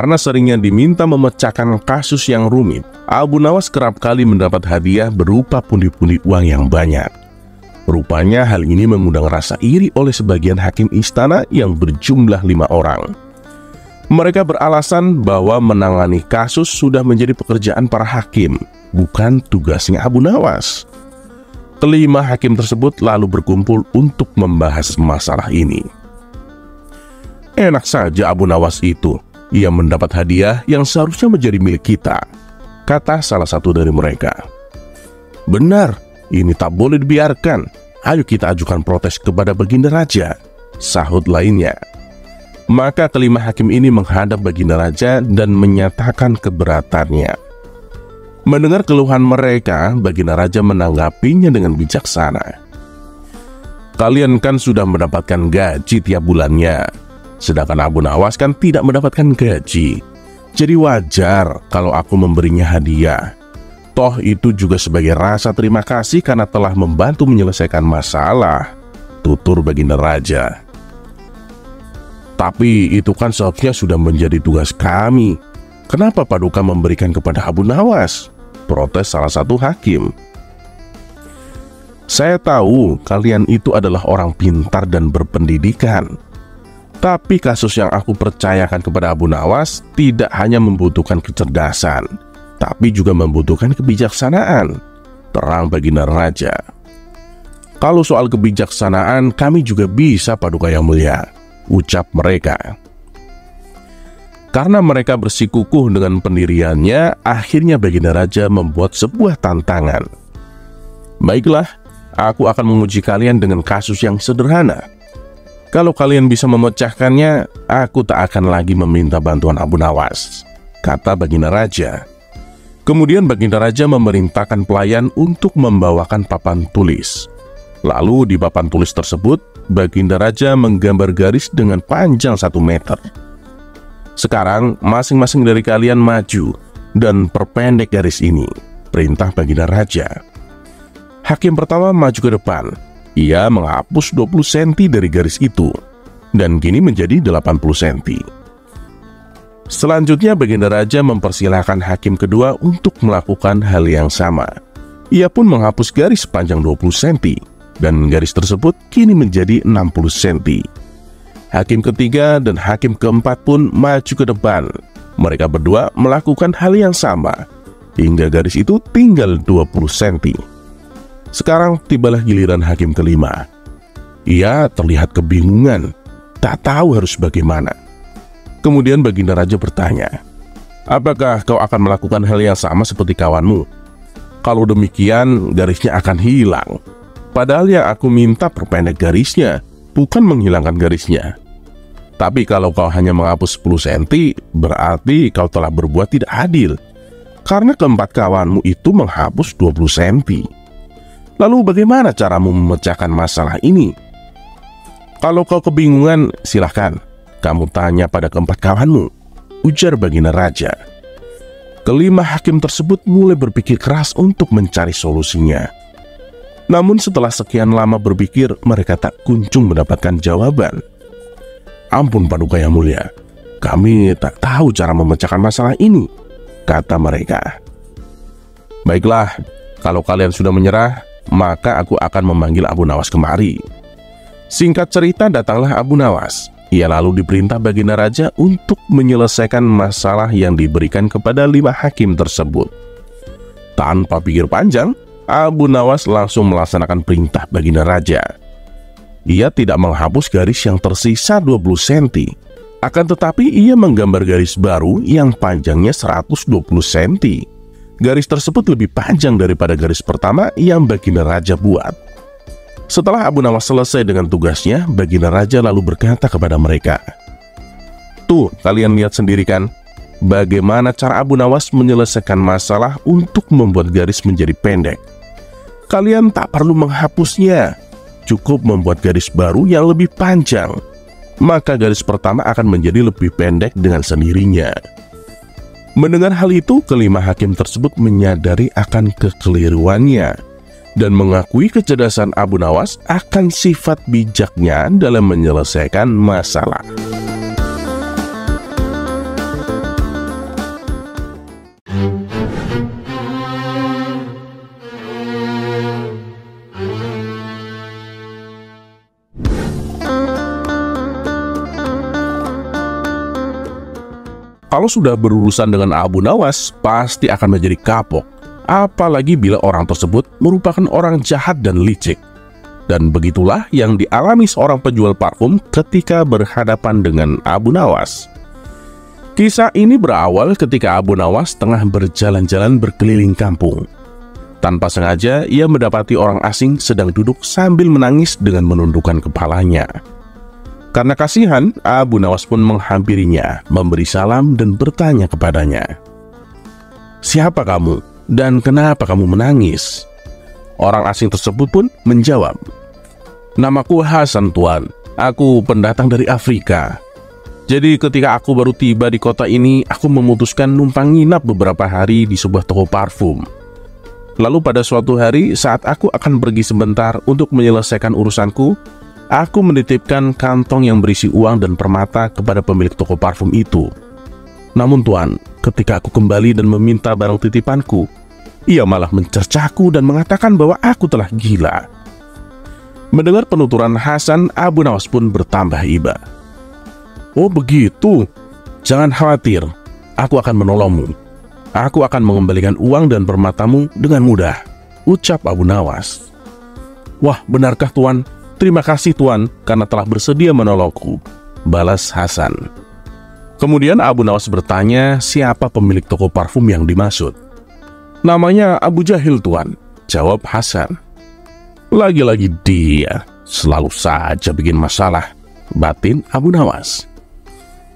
Karena seringnya diminta memecahkan kasus yang rumit, Abu Nawas kerap kali mendapat hadiah berupa pundi-pundi uang yang banyak. Rupanya hal ini mengundang rasa iri oleh sebagian hakim istana yang berjumlah 5 orang. Mereka beralasan bahwa menangani kasus sudah menjadi pekerjaan para hakim, bukan tugasnya Abu Nawas. Kelima hakim tersebut lalu berkumpul untuk membahas masalah ini. Enak saja Abu Nawas itu. Ia mendapat hadiah yang seharusnya menjadi milik kita, kata salah satu dari mereka. Benar, ini tak boleh dibiarkan. Ayo kita ajukan protes kepada Baginda Raja, sahut lainnya. Maka kelima hakim ini menghadap Baginda Raja dan menyatakan keberatannya. Mendengar keluhan mereka, Baginda Raja menanggapinya dengan bijaksana. Kalian kan sudah mendapatkan gaji tiap bulannya. Sedangkan Abu Nawas kan tidak mendapatkan gaji. Jadi wajar kalau aku memberinya hadiah. Toh itu juga sebagai rasa terima kasih karena telah membantu menyelesaikan masalah, tutur Baginda Raja. Tapi itu kan seharusnya sudah menjadi tugas kami. Kenapa Paduka memberikan kepada Abu Nawas? Protes salah satu hakim. Saya tahu kalian itu adalah orang pintar dan berpendidikan. Tapi kasus yang aku percayakan kepada Abu Nawas tidak hanya membutuhkan kecerdasan, tapi juga membutuhkan kebijaksanaan, terang Baginda Raja. Kalau soal kebijaksanaan, kami juga bisa Paduka Yang Mulia, ucap mereka. Karena mereka bersikukuh dengan pendiriannya, akhirnya Baginda Raja membuat sebuah tantangan. Baiklah, aku akan menguji kalian dengan kasus yang sederhana. Kalau kalian bisa memecahkannya, aku tak akan lagi meminta bantuan Abu Nawas, kata Baginda Raja. Kemudian Baginda Raja memerintahkan pelayan untuk membawakan papan tulis. Lalu di papan tulis tersebut, Baginda Raja menggambar garis dengan panjang 1 meter. Sekarang, masing-masing dari kalian maju dan perpendek garis ini, perintah Baginda Raja. Hakim pertama maju ke depan. Ia menghapus 20 cm dari garis itu, dan kini menjadi 80 cm. Selanjutnya Baginda Raja mempersilahkan hakim kedua untuk melakukan hal yang sama. Ia pun menghapus garis panjang 20 cm, dan garis tersebut kini menjadi 60 cm. Hakim ketiga dan hakim keempat pun maju ke depan. Mereka berdua melakukan hal yang sama, hingga garis itu tinggal 20 cm. Sekarang tibalah giliran hakim kelima. Ia terlihat kebingungan, tak tahu harus bagaimana. Kemudian Baginda Raja bertanya, "Apakah kau akan melakukan hal yang sama seperti kawanmu? Kalau demikian, garisnya akan hilang. Padahal yang aku minta perpendek garisnya, bukan menghilangkan garisnya. Tapi kalau kau hanya menghapus 10 cm, berarti kau telah berbuat tidak adil. Karena keempat kawanmu itu menghapus 20 cm." Lalu bagaimana caramu memecahkan masalah ini? Kalau kau kebingungan, silahkan. Kamu tanya pada keempat kawanmu, ujar Baginda Raja. Kelima hakim tersebut mulai berpikir keras untuk mencari solusinya. Namun setelah sekian lama berpikir, mereka tak kunjung mendapatkan jawaban. Ampun Paduka Yang Mulia, kami tak tahu cara memecahkan masalah ini, kata mereka. Baiklah, kalau kalian sudah menyerah, maka aku akan memanggil Abu Nawas kemari. Singkat cerita, datanglah Abu Nawas. Ia lalu diperintah Baginda Raja untuk menyelesaikan masalah yang diberikan kepada 5 hakim tersebut. Tanpa pikir panjang, Abu Nawas langsung melaksanakan perintah Baginda Raja. Ia tidak menghapus garis yang tersisa 20 cm. Akan tetapi ia menggambar garis baru yang panjangnya 120 cm. Garis tersebut lebih panjang daripada garis pertama yang Baginda Raja buat. Setelah Abu Nawas selesai dengan tugasnya, Baginda Raja lalu berkata kepada mereka, "Tuh, kalian lihat sendiri kan, bagaimana cara Abu Nawas menyelesaikan masalah untuk membuat garis menjadi pendek. Kalian tak perlu menghapusnya, cukup membuat garis baru yang lebih panjang. Maka garis pertama akan menjadi lebih pendek dengan sendirinya." Mendengar hal itu, kelima hakim tersebut menyadari akan kekeliruannya dan mengakui kecerdasan Abu Nawas akan sifat bijaknya dalam menyelesaikan masalah. kalau sudah berurusan dengan Abu Nawas, pasti akan menjadi kapok. Apalagi bila orang tersebut merupakan orang jahat dan licik. Dan begitulah yang dialami seorang penjual parfum ketika berhadapan dengan Abu Nawas. Kisah ini berawal ketika Abu Nawas tengah berjalan-jalan berkeliling kampung. Tanpa sengaja, ia mendapati orang asing sedang duduk sambil menangis dengan menundukkan kepalanya. Karena kasihan, Abu Nawas pun menghampirinya, memberi salam dan bertanya kepadanya, "Siapa kamu? Dan kenapa kamu menangis?" Orang asing tersebut pun menjawab, "Namaku Hasan Tuan, aku pendatang dari Afrika. Jadi ketika aku baru tiba di kota ini, aku memutuskan numpang nginap beberapa hari di sebuah toko parfum. Lalu pada suatu hari, saat aku akan pergi sebentar untuk menyelesaikan urusanku, aku menitipkan kantong yang berisi uang dan permata kepada pemilik toko parfum itu. Namun Tuan, ketika aku kembali dan meminta barang titipanku, ia malah mencercaku dan mengatakan bahwa aku telah gila." Mendengar penuturan Hasan, Abu Nawas pun bertambah iba. "Oh begitu, jangan khawatir, aku akan menolongmu. Aku akan mengembalikan uang dan permatamu dengan mudah," ucap Abu Nawas. "Wah, benarkah Tuan? Terima kasih Tuan, karena telah bersedia menolongku," balas Hasan. Kemudian Abu Nawas bertanya siapa pemilik toko parfum yang dimaksud. "Namanya Abu Jahil Tuan," jawab Hasan. "Lagi-lagi dia, selalu saja bikin masalah," batin Abu Nawas.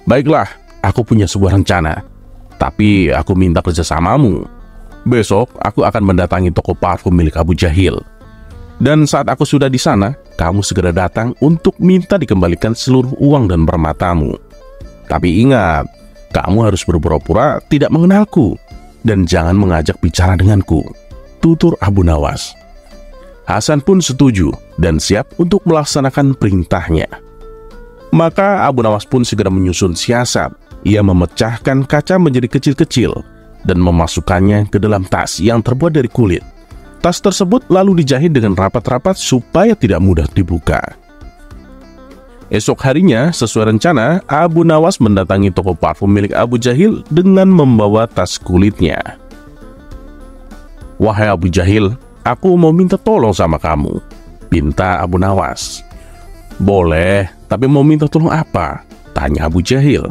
"Baiklah, aku punya sebuah rencana, tapi aku minta kerjasamamu. Besok aku akan mendatangi toko parfum milik Abu Jahil. Dan saat aku sudah di sana, kamu segera datang untuk minta dikembalikan seluruh uang dan permatamu. Tapi ingat, kamu harus berpura-pura tidak mengenalku dan jangan mengajak bicara denganku," tutur Abu Nawas. Hasan pun setuju dan siap untuk melaksanakan perintahnya. Maka Abu Nawas pun segera menyusun siasat. Ia memecahkan kaca menjadi kecil-kecil dan memasukkannya ke dalam tas yang terbuat dari kulit. Tas tersebut lalu dijahit dengan rapat-rapat supaya tidak mudah dibuka. Esok harinya, sesuai rencana, Abu Nawas mendatangi toko parfum milik Abu Jahil dengan membawa tas kulitnya. "Wahai Abu Jahil, aku mau minta tolong sama kamu," pinta Abu Nawas. "Boleh, tapi mau minta tolong apa?" tanya Abu Jahil.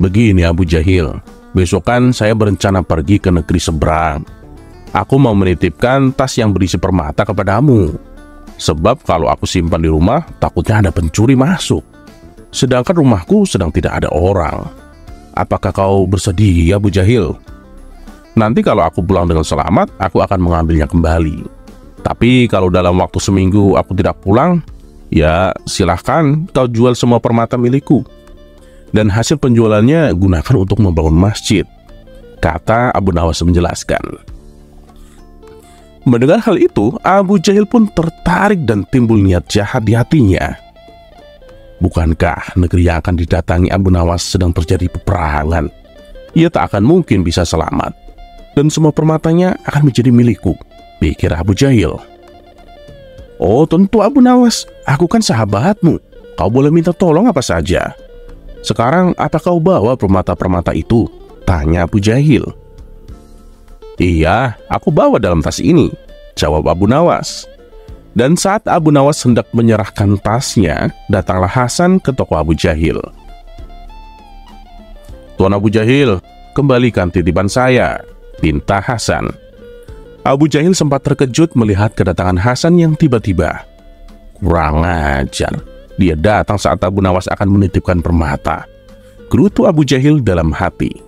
"Begini Abu Jahil, besok kan saya berencana pergi ke negeri seberang. Aku mau menitipkan tas yang berisi permata kepadamu. Sebab kalau aku simpan di rumah, takutnya ada pencuri masuk. Sedangkan rumahku sedang tidak ada orang. Apakah kau bersedia, Bu Jahil? Nanti kalau aku pulang dengan selamat, aku akan mengambilnya kembali. Tapi kalau dalam waktu seminggu aku tidak pulang, ya silahkan kau jual semua permata milikku. Dan hasil penjualannya gunakan untuk membangun masjid," kata Abu Nawas menjelaskan. Mendengar hal itu, Abu Jahil pun tertarik dan timbul niat jahat di hatinya. Bukankah negeri yang akan didatangi Abu Nawas sedang terjadi peperangan? Ia tak akan mungkin bisa selamat. Dan semua permatanya akan menjadi milikku, pikir Abu Jahil. "Oh tentu Abu Nawas, aku kan sahabatmu. Kau boleh minta tolong apa saja. Sekarang apa kau bawa permata-permata itu?" tanya Abu Jahil. "Iya, aku bawa dalam tas ini," jawab Abu Nawas. Dan saat Abu Nawas hendak menyerahkan tasnya, datanglah Hasan ke toko Abu Jahil. "Tuan Abu Jahil, kembalikan titipan saya," pinta Hasan. Abu Jahil sempat terkejut melihat kedatangan Hasan yang tiba-tiba. Kurang ajar, dia datang saat Abu Nawas akan menitipkan permata, gerutu Abu Jahil dalam hati.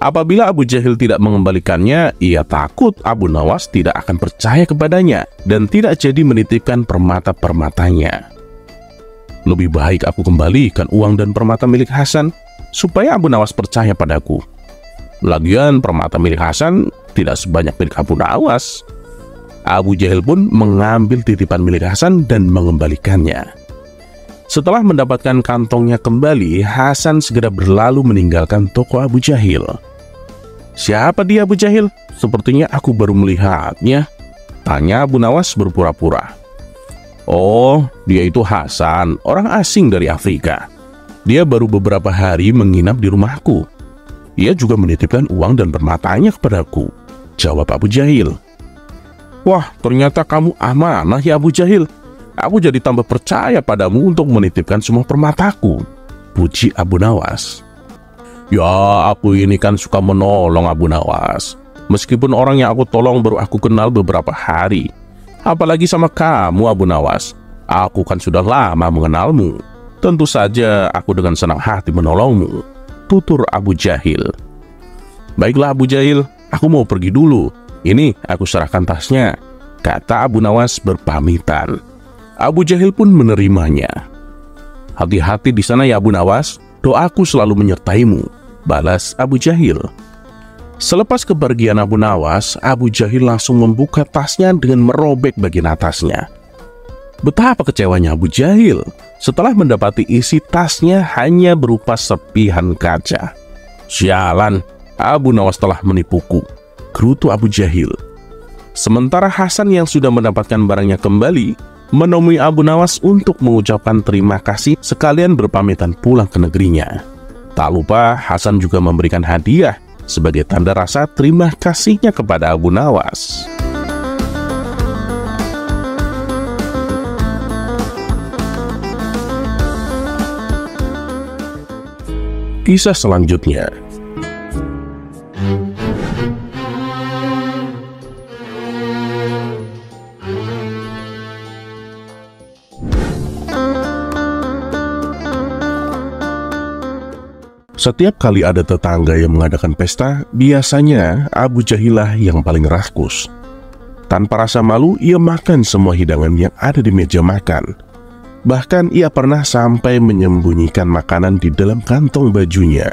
Apabila Abu Jahil tidak mengembalikannya, ia takut Abu Nawas tidak akan percaya kepadanya dan tidak jadi menitipkan permata-permatanya. "Lebih baik aku kembalikan uang dan permata milik Hasan supaya Abu Nawas percaya padaku. Lagian permata milik Hasan tidak sebanyak milik Abu Nawas." Abu Jahil pun mengambil titipan milik Hasan dan mengembalikannya. Setelah mendapatkan kantongnya kembali, Hasan segera berlalu meninggalkan toko Abu Jahil. "Siapa dia Abu Jahil? Sepertinya aku baru melihatnya," tanya Abu Nawas berpura-pura. "Oh, dia itu Hasan, orang asing dari Afrika. Dia baru beberapa hari menginap di rumahku. Ia juga menitipkan uang dan permatanya kepadaku," jawab Abu Jahil. "Wah, ternyata kamu amanah ya Abu Jahil. Aku jadi tambah percaya padamu untuk menitipkan semua permataku," puji Abu Nawas. "Ya, aku ini kan suka menolong Abu Nawas. Meskipun orang yang aku tolong baru aku kenal beberapa hari. Apalagi sama kamu Abu Nawas. Aku kan sudah lama mengenalmu. Tentu saja aku dengan senang hati menolongmu," tutur Abu Jahil. "Baiklah Abu Jahil, aku mau pergi dulu. Ini aku serahkan tasnya," kata Abu Nawas berpamitan. Abu Jahil pun menerimanya. "Hati-hati di sana ya Abu Nawas. Doaku selalu menyertaimu," balas Abu Jahil. Selepas kepergian Abu Nawas, Abu Jahil langsung membuka tasnya dengan merobek bagian atasnya. Betapa kecewanya Abu Jahil setelah mendapati isi tasnya hanya berupa serpihan kaca. "Sialan, Abu Nawas telah menipuku," gerutu Abu Jahil. Sementara Hasan yang sudah mendapatkan barangnya kembali, menemui Abu Nawas untuk mengucapkan terima kasih sekalian berpamitan pulang ke negerinya. Tak lupa Hasan juga memberikan hadiah sebagai tanda rasa terima kasihnya kepada Abu Nawas. Kisah selanjutnya. Setiap kali ada tetangga yang mengadakan pesta, biasanya Abu Jahilah yang paling rakus. Tanpa rasa malu, ia makan semua hidangan yang ada di meja makan. Bahkan ia pernah sampai menyembunyikan makanan di dalam kantong bajunya.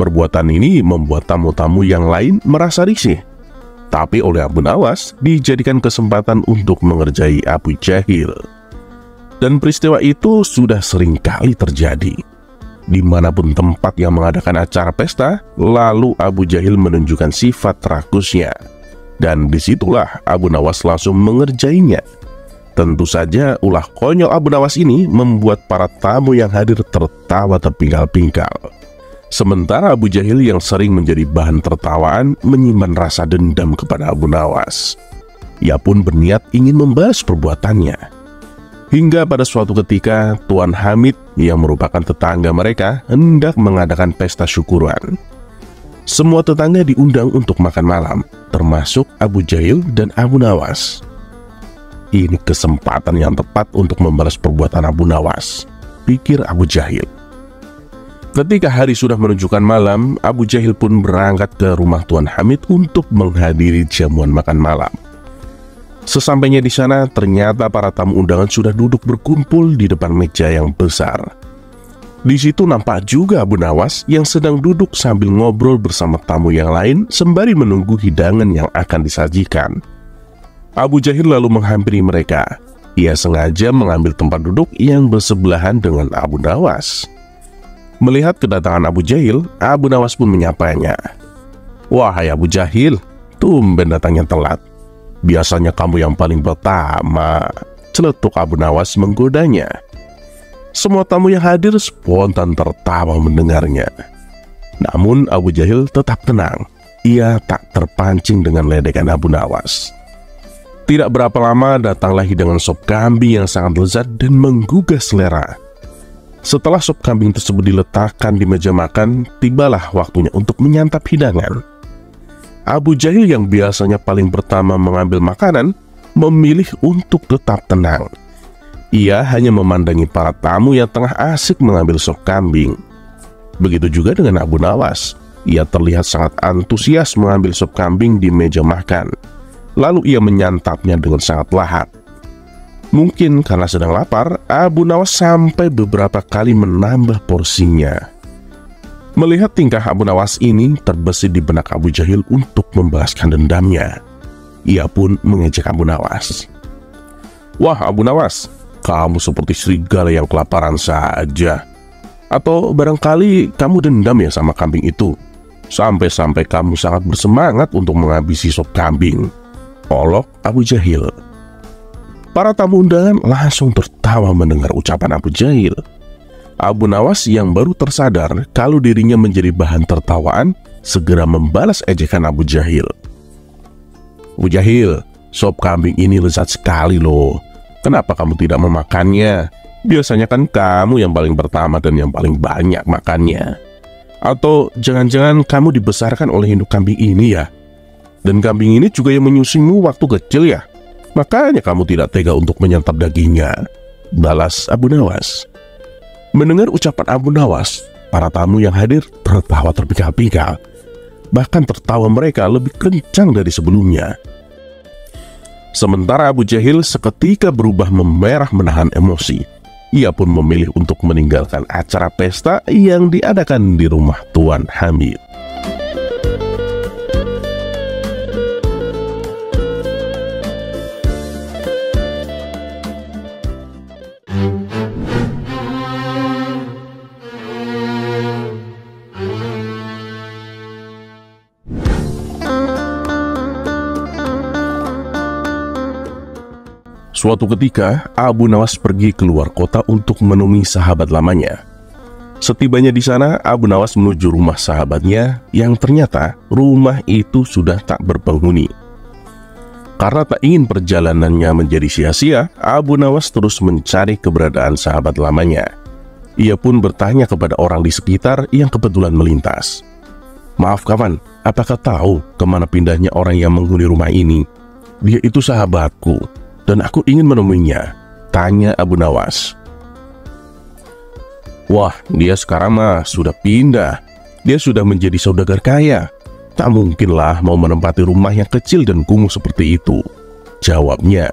Perbuatan ini membuat tamu-tamu yang lain merasa risih. Tapi oleh Abu Nawas dijadikan kesempatan untuk mengerjai Abu Jahil. Dan peristiwa itu sudah sering kali terjadi. Dimanapun tempat yang mengadakan acara pesta, lalu Abu Jahil menunjukkan sifat rakusnya. Dan disitulah Abu Nawas langsung mengerjainya. Tentu saja ulah konyol Abu Nawas ini membuat para tamu yang hadir tertawa terpingkal-pingkal. Sementara Abu Jahil yang sering menjadi bahan tertawaan menyimpan rasa dendam kepada Abu Nawas. Ia pun berniat ingin membalas perbuatannya. Hingga pada suatu ketika, Tuan Hamid yang merupakan tetangga mereka hendak mengadakan pesta syukuran. Semua tetangga diundang untuk makan malam, termasuk Abu Jahil dan Abu Nawas. Ini kesempatan yang tepat untuk membalas perbuatan Abu Nawas, pikir Abu Jahil. Ketika hari sudah menunjukkan malam, Abu Jahil pun berangkat ke rumah Tuan Hamid untuk menghadiri jamuan makan malam. Sesampainya di sana, ternyata para tamu undangan sudah duduk berkumpul di depan meja yang besar. Di situ nampak juga Abu Nawas yang sedang duduk sambil ngobrol bersama tamu yang lain sembari menunggu hidangan yang akan disajikan. Abu Jahil lalu menghampiri mereka. Ia sengaja mengambil tempat duduk yang bersebelahan dengan Abu Nawas. Melihat kedatangan Abu Jahil, Abu Nawas pun menyapanya. "Wahai Abu Jahil, tumben datangnya telat. Biasanya kamu yang paling pertama," celetuk Abu Nawas menggodanya. Semua tamu yang hadir spontan tertawa mendengarnya. Namun Abu Jahil tetap tenang. Ia tak terpancing dengan ledekan Abu Nawas. Tidak berapa lama datanglah hidangan sop kambing yang sangat lezat dan menggugah selera. Setelah sop kambing tersebut diletakkan di meja makan, tibalah waktunya untuk menyantap hidangan. Abu Jahil yang biasanya paling pertama mengambil makanan, memilih untuk tetap tenang. Ia hanya memandangi para tamu yang tengah asik mengambil sop kambing. Begitu juga dengan Abu Nawas. Ia terlihat sangat antusias mengambil sop kambing di meja makan. Lalu ia menyantapnya dengan sangat lahap. Mungkin karena sedang lapar, Abu Nawas sampai beberapa kali menambah porsinya. Melihat tingkah Abu Nawas ini, terbesit di benak Abu Jahil untuk membalaskan dendamnya. Ia pun mengejek Abu Nawas. "Wah Abu Nawas, kamu seperti serigala yang kelaparan saja. Atau barangkali kamu dendam ya sama kambing itu. Sampai-sampai kamu sangat bersemangat untuk menghabisi sop kambing," olok Abu Jahil. Para tamu undangan langsung tertawa mendengar ucapan Abu Jahil. Abu Nawas yang baru tersadar kalau dirinya menjadi bahan tertawaan segera membalas ejekan Abu Jahil. "Abu Jahil, sop kambing ini lezat sekali loh. Kenapa kamu tidak memakannya? Biasanya kan kamu yang paling pertama dan yang paling banyak makannya. Atau jangan-jangan kamu dibesarkan oleh induk kambing ini ya? Dan kambing ini juga yang menyusuimu waktu kecil ya? Makanya kamu tidak tega untuk menyantap dagingnya," balas Abu Nawas. Mendengar ucapan Abu Nawas, para tamu yang hadir tertawa terbikak-bikak. Bahkan tertawa mereka lebih kencang dari sebelumnya. Sementara Abu Jahil seketika berubah memerah menahan emosi. Ia pun memilih untuk meninggalkan acara pesta yang diadakan di rumah Tuan Hamid. Suatu ketika, Abu Nawas pergi keluar kota untuk menemui sahabat lamanya. Setibanya di sana, Abu Nawas menuju rumah sahabatnya yang ternyata rumah itu sudah tak berpenghuni. Karena tak ingin perjalanannya menjadi sia-sia, Abu Nawas terus mencari keberadaan sahabat lamanya. Ia pun bertanya kepada orang di sekitar yang kebetulan melintas. "Maaf kawan, apakah tahu kemana pindahnya orang yang menghuni rumah ini? Dia itu sahabatku dan aku ingin menemuinya," tanya Abu Nawas. "Wah, dia sekarang mah sudah pindah. Dia sudah menjadi saudagar kaya. Tak mungkinlah mau menempati rumah yang kecil dan kumuh seperti itu," jawabnya.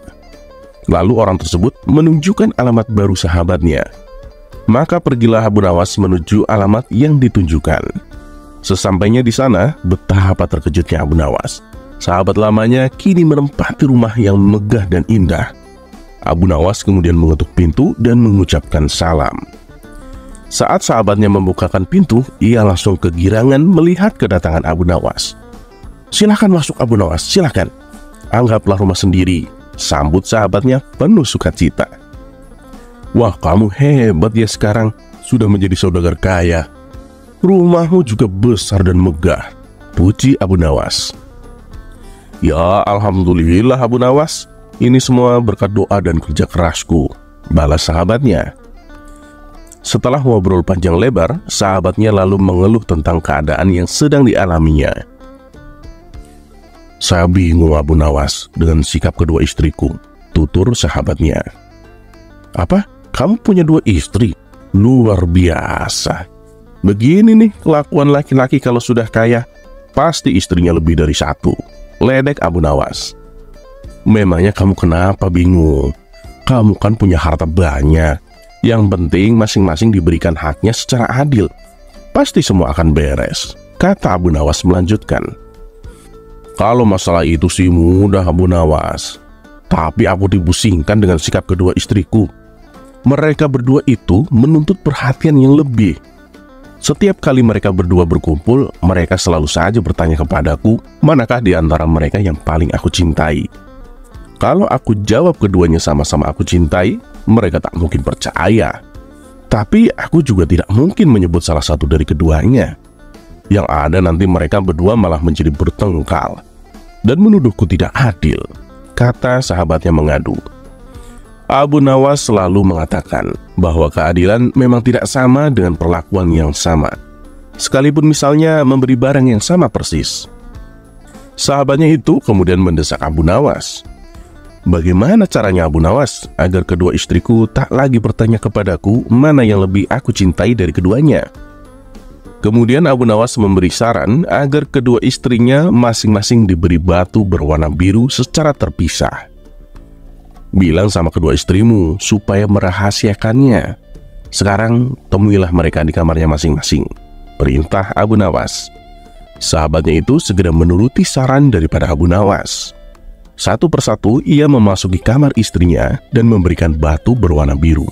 Lalu orang tersebut menunjukkan alamat baru sahabatnya. Maka pergilah Abu Nawas menuju alamat yang ditunjukkan. Sesampainya di sana, betapa terkejutnya Abu Nawas. Sahabat lamanya kini menempati rumah yang megah dan indah. Abu Nawas kemudian mengetuk pintu dan mengucapkan salam. Saat sahabatnya membukakan pintu, ia langsung kegirangan melihat kedatangan Abu Nawas. "Silahkan masuk Abu Nawas, silahkan. Anggaplah rumah sendiri," sambut sahabatnya penuh sukacita. "Wah, kamu hebat ya sekarang, sudah menjadi saudagar kaya. Rumahmu juga besar dan megah," puji Abu Nawas. "Ya, alhamdulillah Abu Nawas, ini semua berkat doa dan kerja kerasku," balas sahabatnya. Setelah ngobrol panjang lebar, sahabatnya lalu mengeluh tentang keadaan yang sedang dialaminya. "Saya bingung Abu Nawas dengan sikap kedua istriku," tutur sahabatnya. "Apa? Kamu punya dua istri? Luar biasa. Begini nih kelakuan laki-laki kalau sudah kaya, pasti istrinya lebih dari satu," ledek Abu Nawas. "Memangnya kamu kenapa bingung? Kamu kan punya harta banyak. Yang penting masing-masing diberikan haknya secara adil. Pasti semua akan beres," kata Abu Nawas melanjutkan. "Kalau masalah itu sih mudah Abu Nawas. Tapi aku dipusingkan dengan sikap kedua istriku. Mereka berdua itu menuntut perhatian yang lebih. Setiap kali mereka berdua berkumpul, mereka selalu saja bertanya kepadaku, manakah di antara mereka yang paling aku cintai. Kalau aku jawab keduanya sama-sama aku cintai, mereka tak mungkin percaya. Tapi aku juga tidak mungkin menyebut salah satu dari keduanya. Yang ada nanti mereka berdua malah menjadi bertengkar dan menuduhku tidak adil," kata sahabatnya mengadu. Abu Nawas selalu mengatakan bahwa keadilan memang tidak sama dengan perlakuan yang sama, sekalipun misalnya memberi barang yang sama persis. Sahabatnya itu kemudian mendesak Abu Nawas. "Bagaimana caranya Abu Nawas agar kedua istriku tak lagi bertanya kepadaku mana yang lebih aku cintai dari keduanya?" Kemudian Abu Nawas memberi saran agar kedua istrinya masing-masing diberi batu berwarna biru secara terpisah. "Bilang sama kedua istrimu supaya merahasiakannya. Sekarang temuilah mereka di kamarnya masing-masing," perintah Abu Nawas. Sahabatnya itu segera menuruti saran daripada Abu Nawas. Satu persatu ia memasuki kamar istrinya dan memberikan batu berwarna biru.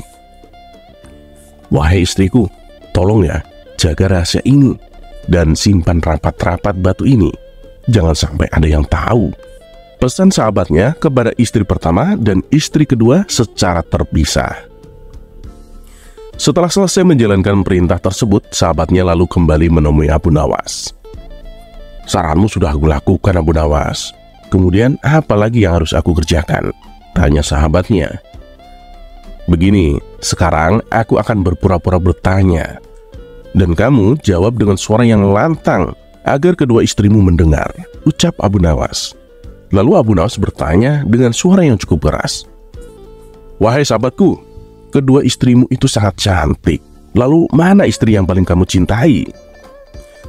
"Wahai istriku, tolong ya, jaga rahasia ini dan simpan rapat-rapat batu ini. Jangan sampai ada yang tahu," pesan sahabatnya kepada istri pertama dan istri kedua secara terpisah. Setelah selesai menjalankan perintah tersebut, sahabatnya lalu kembali menemui Abu Nawas. "Saranmu sudah aku lakukan, Abu Nawas. Kemudian apa lagi yang harus aku kerjakan?" tanya sahabatnya. "Begini, sekarang aku akan berpura-pura bertanya. Dan kamu jawab dengan suara yang lantang agar kedua istrimu mendengar," ucap Abu Nawas. Lalu Abu Nawas bertanya dengan suara yang cukup keras. "Wahai sahabatku, kedua istrimu itu sangat cantik. Lalu mana istri yang paling kamu cintai?"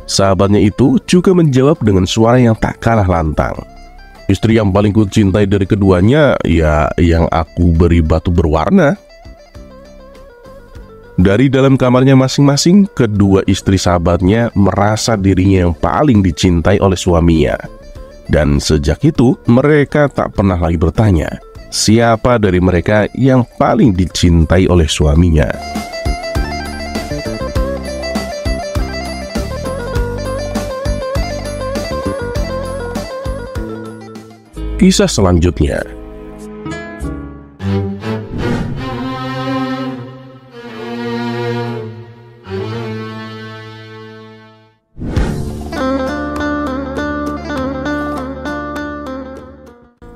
Sahabatnya itu juga menjawab dengan suara yang tak kalah lantang. "Istri yang paling ku cintai dari keduanya, ya yang aku beri batu berwarna." Dari dalam kamarnya masing-masing, kedua istri sahabatnya merasa dirinya yang paling dicintai oleh suaminya. Dan sejak itu, mereka tak pernah lagi bertanya siapa dari mereka yang paling dicintai oleh suaminya. Kisah selanjutnya.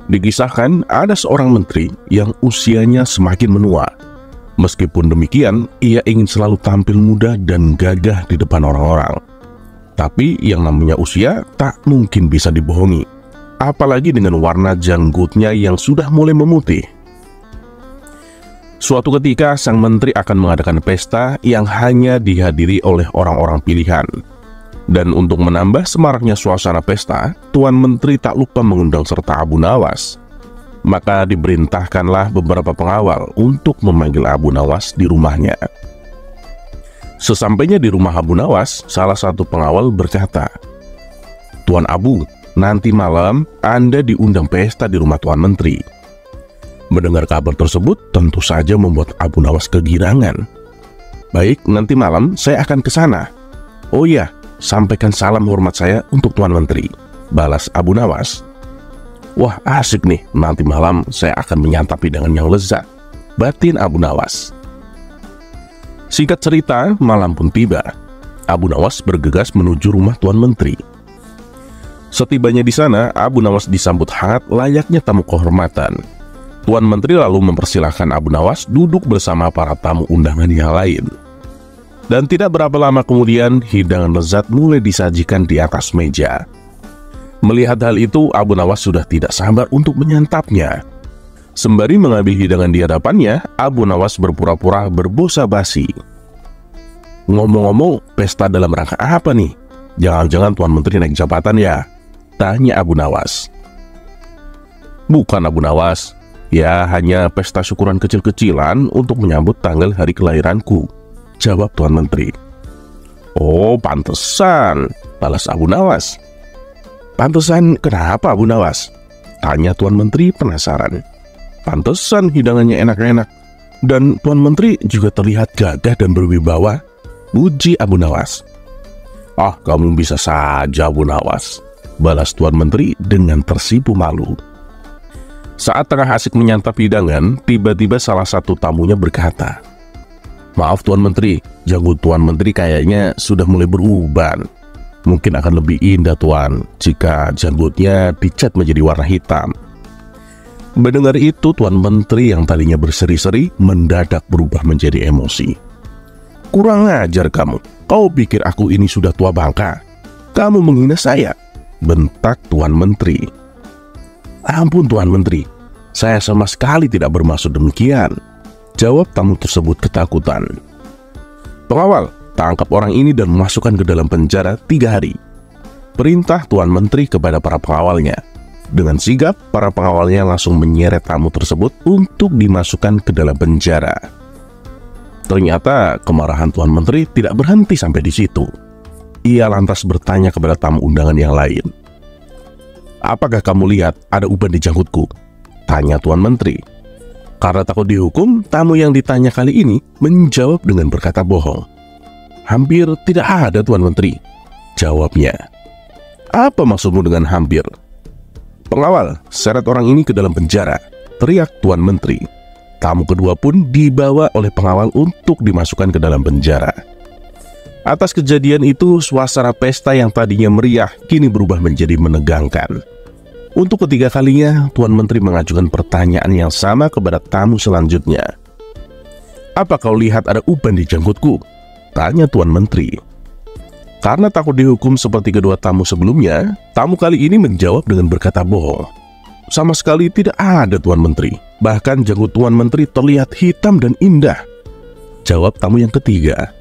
Dikisahkan ada seorang menteri yang usianya semakin menua. Meskipun demikian, ia ingin selalu tampil muda dan gagah di depan orang-orang. Tapi yang namanya usia tak mungkin bisa dibohongi, apalagi dengan warna janggutnya yang sudah mulai memutih. Suatu ketika sang menteri akan mengadakan pesta yang hanya dihadiri oleh orang-orang pilihan. Dan untuk menambah semaraknya suasana pesta, Tuan Menteri tak lupa mengundang serta Abu Nawas. Maka diperintahkanlah beberapa pengawal untuk memanggil Abu Nawas di rumahnya. Sesampainya di rumah Abu Nawas, salah satu pengawal berkata, "Tuan Abu, nanti malam Anda diundang pesta di rumah Tuan Menteri." Mendengar kabar tersebut, tentu saja membuat Abu Nawas kegirangan. "Baik, nanti malam saya akan ke sana. Oh iya, sampaikan salam hormat saya untuk Tuan Menteri," balas Abu Nawas. "Wah, asik nih, nanti malam saya akan menyantap hidangan yang lezat," batin Abu Nawas. Singkat cerita, malam pun tiba. Abu Nawas bergegas menuju rumah Tuan Menteri. Setibanya di sana, Abu Nawas disambut hangat layaknya tamu kehormatan. Tuan Menteri lalu mempersilahkan Abu Nawas duduk bersama para tamu undangan yang lain. Dan tidak berapa lama kemudian, hidangan lezat mulai disajikan di atas meja. Melihat hal itu, Abu Nawas sudah tidak sabar untuk menyantapnya. Sembari mengambil hidangan di hadapannya, Abu Nawas berpura-pura berbosa-basi. "Ngomong-ngomong, pesta dalam rangka apa nih? Jangan-jangan Tuan Menteri naik jabatan ya?" tanya Abu Nawas. "Bukan, Abu Nawas. Ya, hanya pesta syukuran kecil-kecilan untuk menyambut tanggal hari kelahiranku," jawab Tuan Menteri. "Oh, pantesan," balas Abu Nawas. "Pantesan kenapa, Abu Nawas?" tanya Tuan Menteri penasaran. "Pantesan hidangannya enak-enak, dan Tuan Menteri juga terlihat gagah dan berwibawa," puji Abu Nawas. "Ah, kamu bisa saja, Abu Nawas," balas Tuan Menteri dengan tersipu malu. Saat tengah asik menyantap hidangan, tiba-tiba salah satu tamunya berkata, "Maaf Tuan Menteri, janggut Tuan Menteri kayaknya sudah mulai beruban. Mungkin akan lebih indah Tuan jika janggutnya dicat menjadi warna hitam." Mendengar itu, Tuan Menteri yang tadinya berseri-seri mendadak berubah menjadi emosi. "Kurang ajar kamu, kau pikir aku ini sudah tua bangka? Kamu menghina saya," bentak Tuan Menteri. "Ampun Tuan Menteri, saya sama sekali tidak bermaksud demikian," jawab tamu tersebut ketakutan. "Pengawal, tangkap orang ini dan masukkan ke dalam penjara 3 hari. Perintah Tuan Menteri kepada para pengawalnya. Dengan sigap, para pengawalnya langsung menyeret tamu tersebut untuk dimasukkan ke dalam penjara. Ternyata kemarahan Tuan Menteri tidak berhenti sampai di situ. Ia lantas bertanya kepada tamu undangan yang lain. "Apakah kamu lihat ada uban di janggutku?" tanya Tuan Menteri. Karena takut dihukum, tamu yang ditanya kali ini menjawab dengan berkata bohong. "Hampir tidak ada Tuan Menteri," jawabnya. "Apa maksudmu dengan hampir?" "Pengawal, seret orang ini ke dalam penjara," teriak Tuan Menteri. Tamu kedua pun dibawa oleh pengawal untuk dimasukkan ke dalam penjara. Atas kejadian itu, suasana pesta yang tadinya meriah kini berubah menjadi menegangkan. Untuk ketiga kalinya, Tuan Menteri mengajukan pertanyaan yang sama kepada tamu selanjutnya. "Apa kau lihat ada uban di janggutku?" tanya Tuan Menteri. Karena takut dihukum seperti kedua tamu sebelumnya, tamu kali ini menjawab dengan berkata bohong. "Sama sekali tidak ada, Tuan Menteri. Bahkan janggut Tuan Menteri terlihat hitam dan indah," jawab tamu yang ketiga.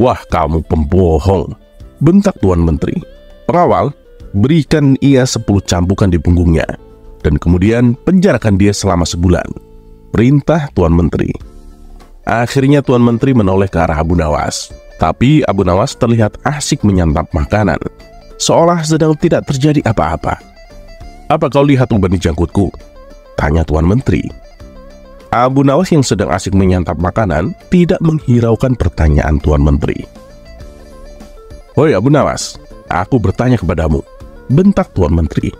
"Wah, kamu pembohong," bentak Tuan Menteri. "Pengawal, berikan ia 10 cambukan di punggungnya, dan kemudian penjarakan dia selama sebulan," perintah Tuan Menteri. Akhirnya Tuan Menteri menoleh ke arah Abu Nawas, tapi Abu Nawas terlihat asyik menyantap makanan, seolah sedang tidak terjadi apa-apa. "Apa kau lihat uban di janggutku?" tanya Tuan Menteri. Abu Nawas yang sedang asik menyantap makanan tidak menghiraukan pertanyaan Tuan Menteri. "Hoi Abu Nawas, aku bertanya kepadamu," bentak Tuan Menteri.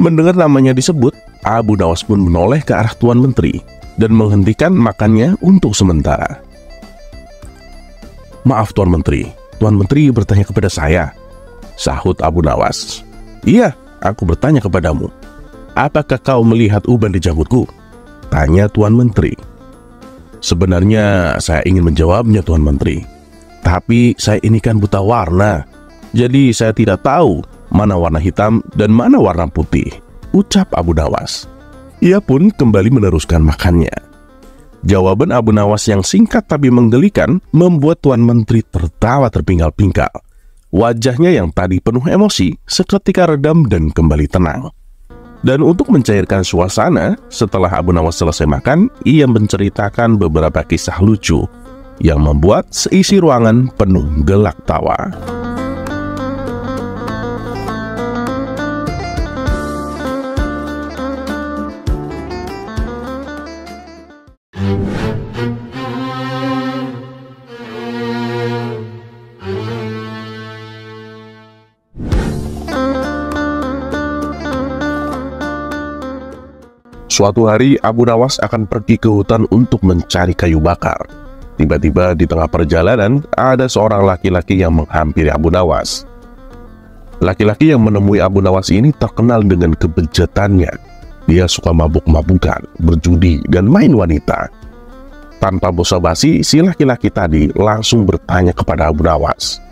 Mendengar namanya disebut, Abu Nawas pun menoleh ke arah Tuan Menteri dan menghentikan makannya untuk sementara. "Maaf Tuan Menteri bertanya kepada saya," sahut Abu Nawas. "Iya, aku bertanya kepadamu. Apakah kau melihat uban di janggutku?" tanya Tuan Menteri. "Sebenarnya saya ingin menjawabnya, Tuan Menteri. Tapi saya ini kan buta warna. Jadi saya tidak tahu mana warna hitam dan mana warna putih," ucap Abu Nawas. Ia pun kembali meneruskan makannya. Jawaban Abu Nawas yang singkat tapi menggelikan membuat Tuan Menteri tertawa terpingkal-pingkal. Wajahnya yang tadi penuh emosi seketika redam dan kembali tenang. Dan untuk mencairkan suasana, setelah Abu Nawas selesai makan, ia menceritakan beberapa kisah lucu yang membuat seisi ruangan penuh gelak tawa. Suatu hari, Abu Nawas akan pergi ke hutan untuk mencari kayu bakar. Tiba-tiba di tengah perjalanan, ada seorang laki-laki yang menghampiri Abu Nawas. Laki-laki yang menemui Abu Nawas ini terkenal dengan kebejatannya. Dia suka mabuk-mabukan, berjudi, dan main wanita. Tanpa basa-basi, si laki-laki tadi langsung bertanya kepada Abu Nawas.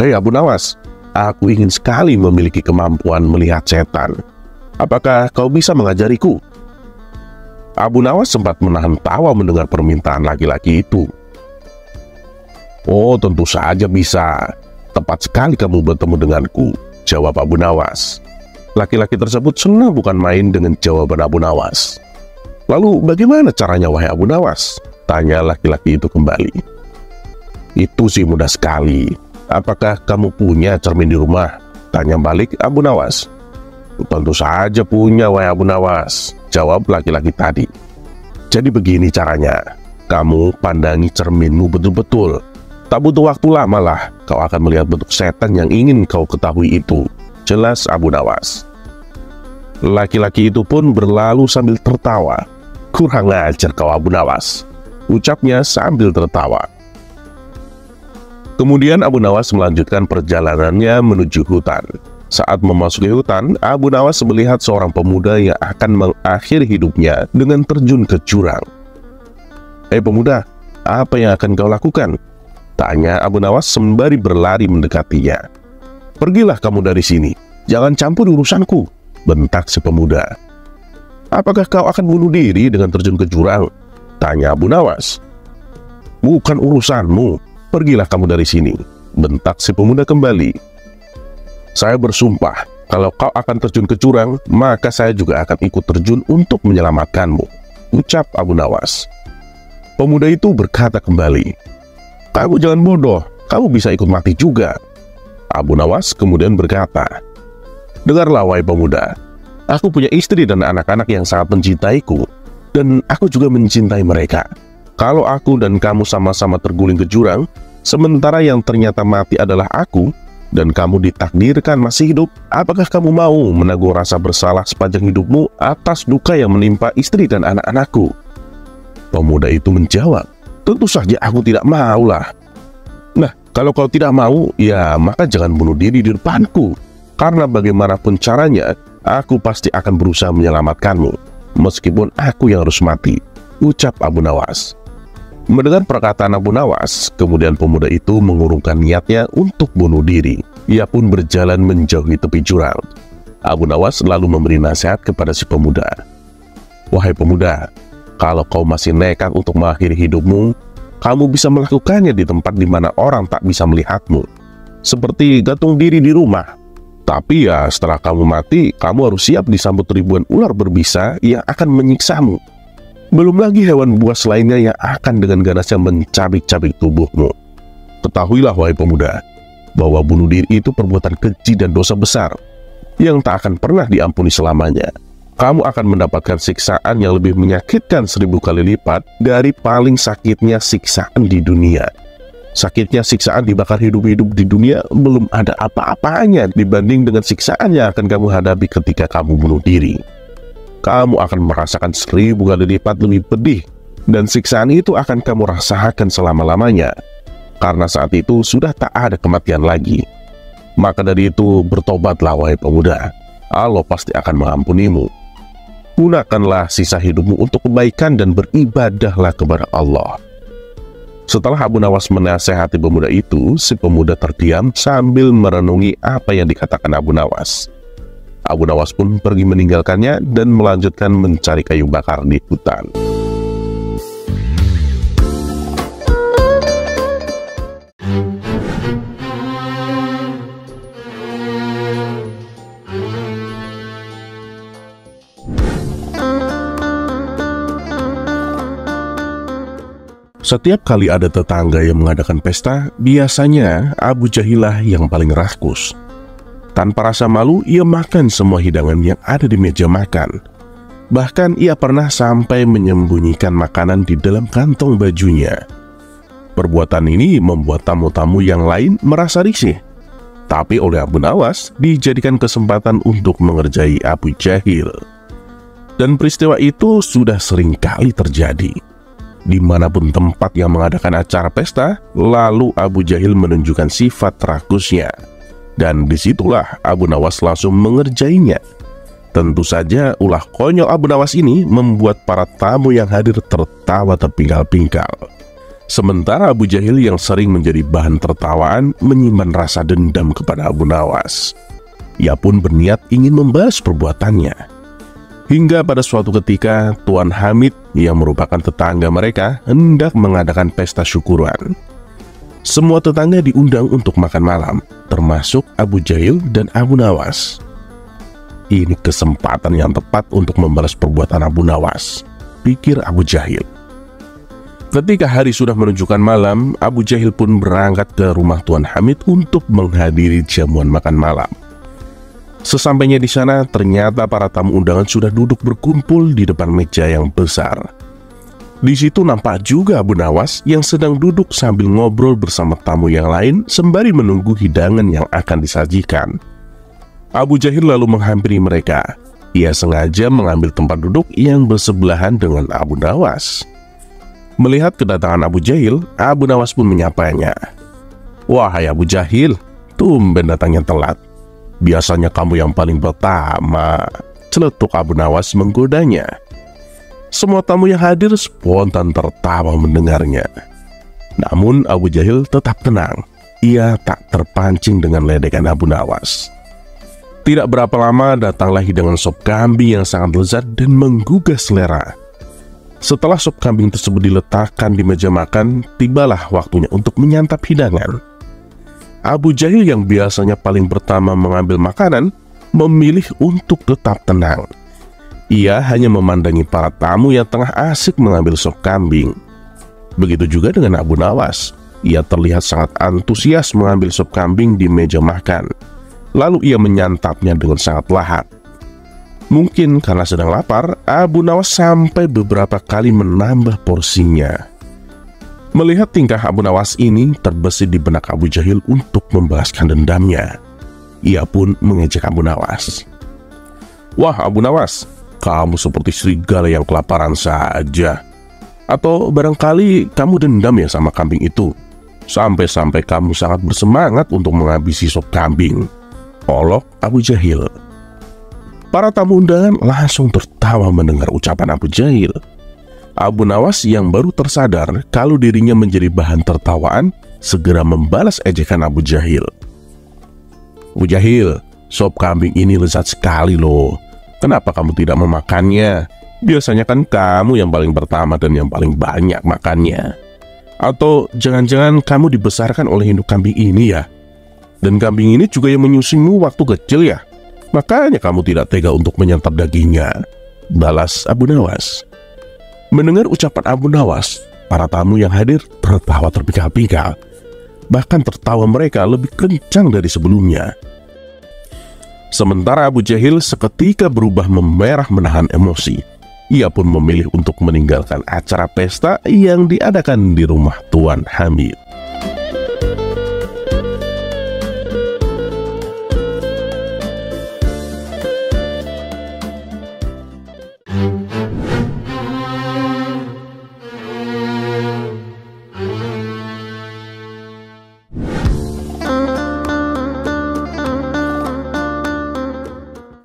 "Hei Abu Nawas, aku ingin sekali memiliki kemampuan melihat setan. Apakah kau bisa mengajariku?" Abu Nawas sempat menahan tawa mendengar permintaan laki-laki itu. "Oh, tentu saja bisa. Tepat sekali kamu bertemu denganku," jawab Abu Nawas. Laki-laki tersebut senang bukan main dengan jawaban Abu Nawas. "Lalu bagaimana caranya, wahai Abu Nawas?" tanya laki-laki itu kembali. "Itu sih mudah sekali. Apakah kamu punya cermin di rumah?" tanya balik Abu Nawas. "Tentu saja punya, wahai Abu Nawas," jawab laki-laki tadi. "Jadi begini caranya, kamu pandangi cerminmu betul-betul. Tak butuh waktu lama lah, kau akan melihat bentuk setan yang ingin kau ketahui itu," jelas Abu Nawas. Laki-laki itu pun berlalu sambil tertawa. "Kurang ajar kau Abu Nawas," ucapnya sambil tertawa. Kemudian Abu Nawas melanjutkan perjalanannya menuju hutan. Saat memasuki hutan, Abu Nawas melihat seorang pemuda yang akan mengakhiri hidupnya dengan terjun ke jurang. "Hei pemuda, apa yang akan kau lakukan?" tanya Abu Nawas sembari berlari mendekatinya. "Pergilah kamu dari sini, jangan campur urusanku," bentak si pemuda. "Apakah kau akan bunuh diri dengan terjun ke jurang?" tanya Abu Nawas. "Bukan urusanmu, pergilah kamu dari sini," bentak si pemuda kembali. "Saya bersumpah, kalau kau akan terjun ke jurang, maka saya juga akan ikut terjun untuk menyelamatkanmu," ucap Abu Nawas. Pemuda itu berkata kembali, "Kamu jangan bodoh, kamu bisa ikut mati juga." Abu Nawas kemudian berkata, "Dengarlah wahai pemuda, aku punya istri dan anak-anak yang sangat mencintaiku, dan aku juga mencintai mereka. Kalau aku dan kamu sama-sama terguling ke jurang, sementara yang ternyata mati adalah aku, dan kamu ditakdirkan masih hidup, apakah kamu mau menanggung rasa bersalah sepanjang hidupmu atas duka yang menimpa istri dan anak-anakku? Pemuda itu menjawab, tentu saja aku tidak maulah. Nah, kalau kau tidak mau, ya maka jangan bunuh diri di depanku, karena bagaimanapun caranya, aku pasti akan berusaha menyelamatkanmu, meskipun aku yang harus mati, ucap Abu Nawas. Mendengar perkataan Abu Nawas, kemudian pemuda itu mengurungkan niatnya untuk bunuh diri. Ia pun berjalan menjauhi tepi jurang. Abu Nawas lalu memberi nasihat kepada si pemuda. Wahai pemuda, kalau kau masih nekat untuk mengakhiri hidupmu, kamu bisa melakukannya di tempat di mana orang tak bisa melihatmu, seperti gantung diri di rumah. Tapi ya setelah kamu mati, kamu harus siap disambut ribuan ular berbisa yang akan menyiksamu. Belum lagi hewan buas lainnya yang akan dengan ganasnya mencabik-cabik tubuhmu. Ketahuilah wahai pemuda, bahwa bunuh diri itu perbuatan keji dan dosa besar yang tak akan pernah diampuni selamanya. Kamu akan mendapatkan siksaan yang lebih menyakitkan 1000 kali lipat dari paling sakitnya siksaan di dunia. Sakitnya siksaan dibakar hidup-hidup di dunia belum ada apa-apanya dibanding dengan siksaan yang akan kamu hadapi ketika kamu bunuh diri. Kamu akan merasakan 1000 kali lipat lebih pedih, dan siksaan itu akan kamu rasakan selama-lamanya, karena saat itu sudah tak ada kematian lagi. Maka dari itu, bertobatlah wahai pemuda, Allah pasti akan mengampunimu. Gunakanlah sisa hidupmu untuk kebaikan dan beribadahlah kepada Allah. Setelah Abu Nawas menasehati pemuda itu, si pemuda terdiam sambil merenungi apa yang dikatakan Abu Nawas. Abu Nawas pun pergi meninggalkannya dan melanjutkan mencari kayu bakar di hutan. Setiap kali ada tetangga yang mengadakan pesta, biasanya Abu Jahilah yang paling rakus. Tanpa rasa malu, ia makan semua hidangan yang ada di meja makan. Bahkan ia pernah sampai menyembunyikan makanan di dalam kantong bajunya. Perbuatan ini membuat tamu-tamu yang lain merasa risih. Tapi oleh Abu Nawas dijadikan kesempatan untuk mengerjai Abu Jahil. Dan peristiwa itu sudah sering kali terjadi. Dimanapun tempat yang mengadakan acara pesta, lalu Abu Jahil menunjukkan sifat rakusnya. Dan disitulah Abu Nawas langsung mengerjainya. Tentu saja ulah konyol Abu Nawas ini membuat para tamu yang hadir tertawa terpingkal-pingkal. Sementara Abu Jahil yang sering menjadi bahan tertawaan menyimpan rasa dendam kepada Abu Nawas. Ia pun berniat ingin membalas perbuatannya. Hingga pada suatu ketika Tuan Hamid yang merupakan tetangga mereka hendak mengadakan pesta syukuran. Semua tetangga diundang untuk makan malam, termasuk Abu Jahil dan Abu Nawas. Ini kesempatan yang tepat untuk membalas perbuatan Abu Nawas, pikir Abu Jahil. Ketika hari sudah menunjukkan malam, Abu Jahil pun berangkat ke rumah Tuan Hamid untuk menghadiri jamuan makan malam. Sesampainya di sana, ternyata para tamu undangan sudah duduk berkumpul di depan meja yang besar. Di situ nampak juga Abu Nawas yang sedang duduk sambil ngobrol bersama tamu yang lain sembari menunggu hidangan yang akan disajikan. Abu Jahil lalu menghampiri mereka. Ia sengaja mengambil tempat duduk yang bersebelahan dengan Abu Nawas. Melihat kedatangan Abu Jahil, Abu Nawas pun menyapanya. Wahai Abu Jahil, tumben datangnya telat. Biasanya kamu yang paling pertama, celetuk Abu Nawas menggodanya. Semua tamu yang hadir spontan tertawa mendengarnya. Namun Abu Jahil tetap tenang. Ia tak terpancing dengan ledekan Abu Nawas. Tidak berapa lama datanglah hidangan sop kambing yang sangat lezat dan menggugah selera. Setelah sop kambing tersebut diletakkan di meja makan, tibalah waktunya untuk menyantap hidangan. Abu Jahil yang biasanya paling pertama mengambil makanan, memilih untuk tetap tenang. Ia hanya memandangi para tamu yang tengah asik mengambil sop kambing. Begitu juga dengan Abu Nawas. Ia terlihat sangat antusias mengambil sop kambing di meja makan. Lalu ia menyantapnya dengan sangat lahap. Mungkin karena sedang lapar, Abu Nawas sampai beberapa kali menambah porsinya. Melihat tingkah Abu Nawas ini, terbesit di benak Abu Jahil untuk membalaskan dendamnya. Ia pun mengejek Abu Nawas. "Wah Abu Nawas, kamu seperti serigala yang kelaparan saja. Atau barangkali kamu dendam ya sama kambing itu. Sampai-sampai kamu sangat bersemangat untuk menghabisi sop kambing." Olok Abu Jahil. Para tamu undangan langsung tertawa mendengar ucapan Abu Jahil. Abu Nawas yang baru tersadar kalau dirinya menjadi bahan tertawaan segera membalas ejekan Abu Jahil. "Abu Jahil, sop kambing ini lezat sekali loh. Kenapa kamu tidak memakannya? Biasanya kan kamu yang paling pertama dan yang paling banyak makannya. Atau jangan-jangan kamu dibesarkan oleh induk kambing ini ya? Dan kambing ini juga yang menyusuimu waktu kecil ya? Makanya kamu tidak tega untuk menyantap dagingnya," balas Abu Nawas. Mendengar ucapan Abu Nawas, para tamu yang hadir tertawa terbingkal-bingkal. Bahkan tertawa mereka lebih kencang dari sebelumnya. Sementara Abu Jahil seketika berubah memerah menahan emosi. Ia pun memilih untuk meninggalkan acara pesta yang diadakan di rumah Tuan Hamid.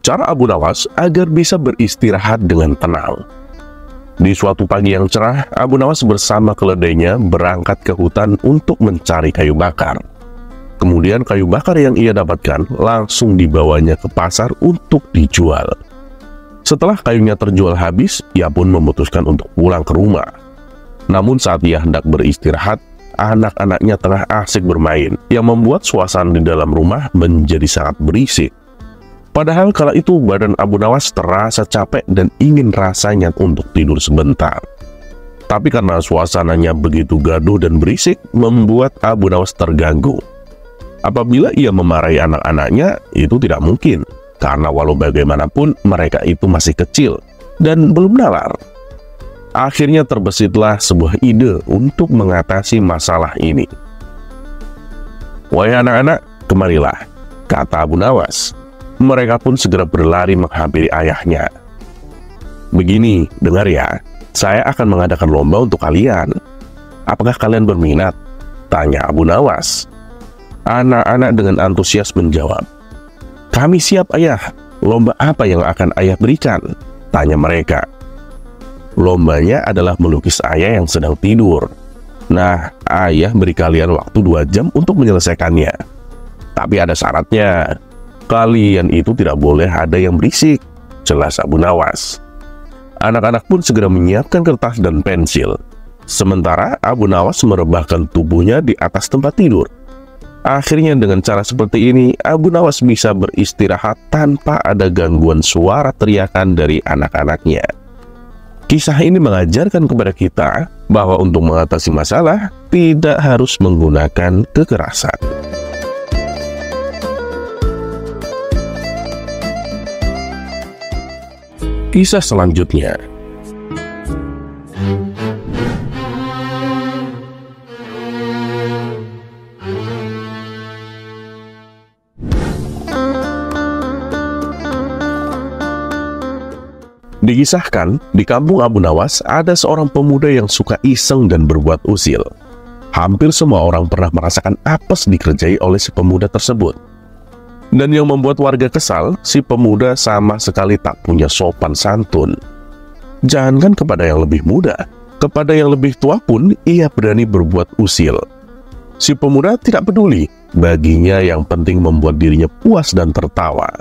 Cara Abu Nawas agar bisa beristirahat dengan tenang. Di suatu pagi yang cerah, Abu Nawas bersama keledainya berangkat ke hutan untuk mencari kayu bakar. Kemudian kayu bakar yang ia dapatkan langsung dibawanya ke pasar untuk dijual. Setelah kayunya terjual habis, ia pun memutuskan untuk pulang ke rumah. Namun saat ia hendak beristirahat, anak-anaknya tengah asik bermain, yang membuat suasana di dalam rumah menjadi sangat berisik. Padahal kala itu badan Abu Nawas terasa capek dan ingin rasanya untuk tidur sebentar. Tapi karena suasananya begitu gaduh dan berisik, membuat Abu Nawas terganggu. Apabila ia memarahi anak-anaknya, itu tidak mungkin. Karena walau bagaimanapun mereka itu masih kecil dan belum nalar. Akhirnya terbesitlah sebuah ide untuk mengatasi masalah ini. "Wahai anak-anak, kemarilah," kata Abu Nawas. Mereka pun segera berlari menghampiri ayahnya. "Begini, dengar ya. Saya akan mengadakan lomba untuk kalian. Apakah kalian berminat?" tanya Abu Nawas. Anak-anak dengan antusias menjawab. "Kami siap, Ayah. Lomba apa yang akan Ayah berikan?" tanya mereka. "Lombanya adalah melukis Ayah yang sedang tidur. Nah, Ayah beri kalian waktu 2 jam untuk menyelesaikannya. Tapi ada syaratnya. Kalian itu tidak boleh ada yang berisik," jelas Abu Nawas. Anak-anak pun segera menyiapkan kertas dan pensil. Sementara Abu Nawas merebahkan tubuhnya di atas tempat tidur. Akhirnya dengan cara seperti ini, Abu Nawas bisa beristirahat tanpa ada gangguan suara teriakan dari anak-anaknya. Kisah ini mengajarkan kepada kita bahwa untuk mengatasi masalah tidak harus menggunakan kekerasan. Kisah selanjutnya. Dikisahkan, di kampung Abu Nawas ada seorang pemuda yang suka iseng dan berbuat usil. Hampir semua orang pernah merasakan apes dikerjai oleh si pemuda tersebut. Dan yang membuat warga kesal, si pemuda sama sekali tak punya sopan santun. Jangankan kepada yang lebih muda, kepada yang lebih tua pun ia berani berbuat usil. Si pemuda tidak peduli, baginya yang penting membuat dirinya puas dan tertawa.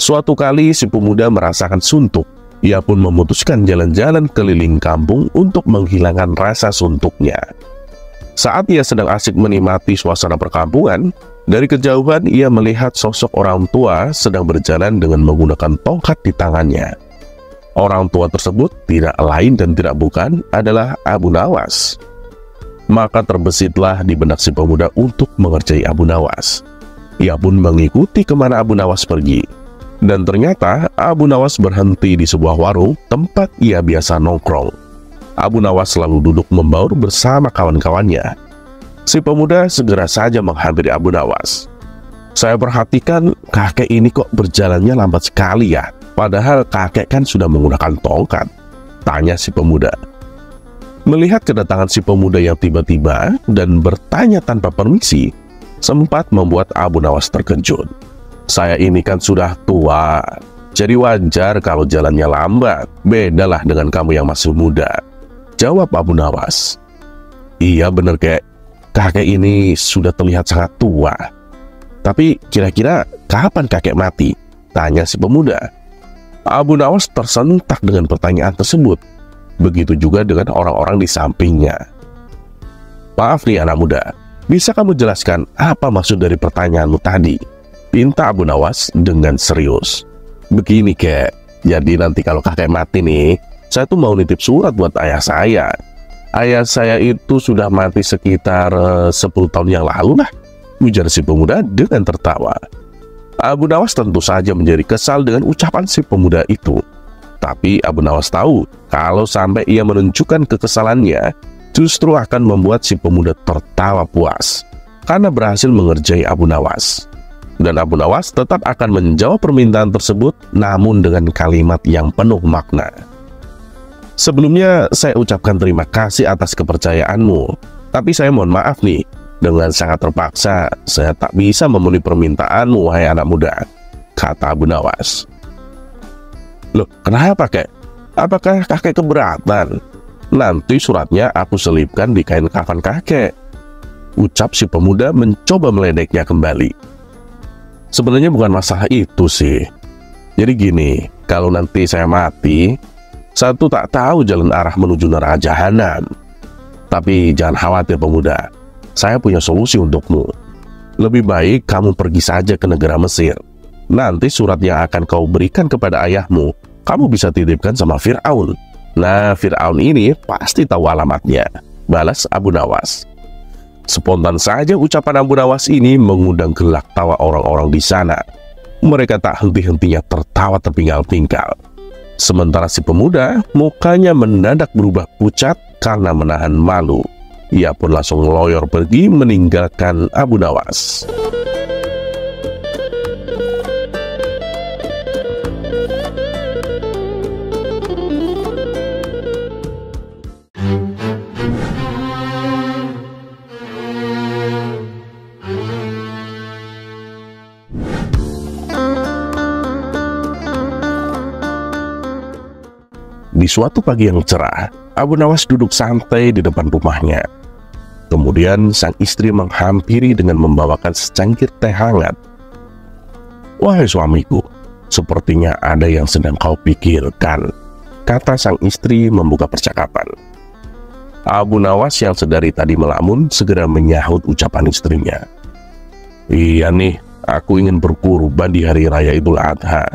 Suatu kali si pemuda merasakan suntuk, ia pun memutuskan jalan-jalan keliling kampung untuk menghilangkan rasa suntuknya. Saat ia sedang asik menikmati suasana perkampungan, dari kejauhan ia melihat sosok orang tua sedang berjalan dengan menggunakan tongkat di tangannya. Orang tua tersebut tidak lain dan tidak bukan adalah Abu Nawas. Maka terbesitlah di benak si pemuda untuk mengerjai Abu Nawas. Ia pun mengikuti kemana Abu Nawas pergi. Dan ternyata Abu Nawas berhenti di sebuah warung tempat ia biasa nongkrong. Abu Nawas lalu duduk membaur bersama kawan-kawannya. Si pemuda segera saja menghampiri Abu Nawas. "Saya perhatikan kakek ini kok berjalannya lambat sekali ya, padahal kakek kan sudah menggunakan tongkat," tanya si pemuda. Melihat kedatangan si pemuda yang tiba-tiba dan bertanya tanpa permisi, sempat membuat Abu Nawas terkejut. "Saya ini kan sudah tua, jadi wajar kalau jalannya lambat. Bedalah dengan kamu yang masih muda," jawab Abu Nawas. "Iya bener kek, kakek ini sudah terlihat sangat tua. Tapi kira-kira kapan kakek mati?" tanya si pemuda. Abu Nawas tersentak dengan pertanyaan tersebut. Begitu juga dengan orang-orang di sampingnya. "Maaf nih anak muda, bisa kamu jelaskan apa maksud dari pertanyaanmu tadi?" pinta Abu Nawas dengan serius. "Begini kek, jadi nanti kalau kakek mati nih, saya tuh mau nitip surat buat ayah saya. Ayah saya itu sudah mati sekitar 10 tahun yang lalu lah," ujar si pemuda dengan tertawa. Abu Nawas tentu saja menjadi kesal dengan ucapan si pemuda itu. Tapi Abu Nawas tahu kalau sampai ia menunjukkan kekesalannya, justru akan membuat si pemuda tertawa puas karena berhasil mengerjai Abu Nawas. Dan Abu Nawas tetap akan menjawab permintaan tersebut, namun dengan kalimat yang penuh makna. "Sebelumnya saya ucapkan terima kasih atas kepercayaanmu. Tapi saya mohon maaf nih, dengan sangat terpaksa saya tak bisa memenuhi permintaanmu, wahai anak muda," kata Abu Nawas. "Loh, kenapa kek? Apakah kakek keberatan? Nanti suratnya aku selipkan di kain kafan kakek," ucap si pemuda mencoba meledeknya kembali. "Sebenarnya bukan masalah itu sih. Jadi gini, kalau nanti saya mati, saya tuh tak tahu jalan arah menuju neraka jahanam. Tapi jangan khawatir pemuda, saya punya solusi untukmu. Lebih baik kamu pergi saja ke negara Mesir. Nanti surat yang akan kau berikan kepada ayahmu, kamu bisa titipkan sama Fir'aun. Nah, Fir'aun ini pasti tahu alamatnya," balas Abu Nawas. Spontan saja ucapan Abu Nawas ini mengundang gelak tawa orang-orang di sana. Mereka tak henti-hentinya tertawa terpinggal-pinggal. Sementara si pemuda, mukanya mendadak berubah pucat karena menahan malu. Ia pun langsung meloyor pergi meninggalkan Abu Nawas. Di suatu pagi yang cerah, Abu Nawas duduk santai di depan rumahnya. Kemudian sang istri menghampiri dengan membawakan secangkir teh hangat. "Wahai suamiku, sepertinya ada yang sedang kau pikirkan," kata sang istri membuka percakapan. Abu Nawas yang sedari tadi melamun segera menyahut ucapan istrinya. "Iya nih, aku ingin berkurban di hari raya Idul Adha.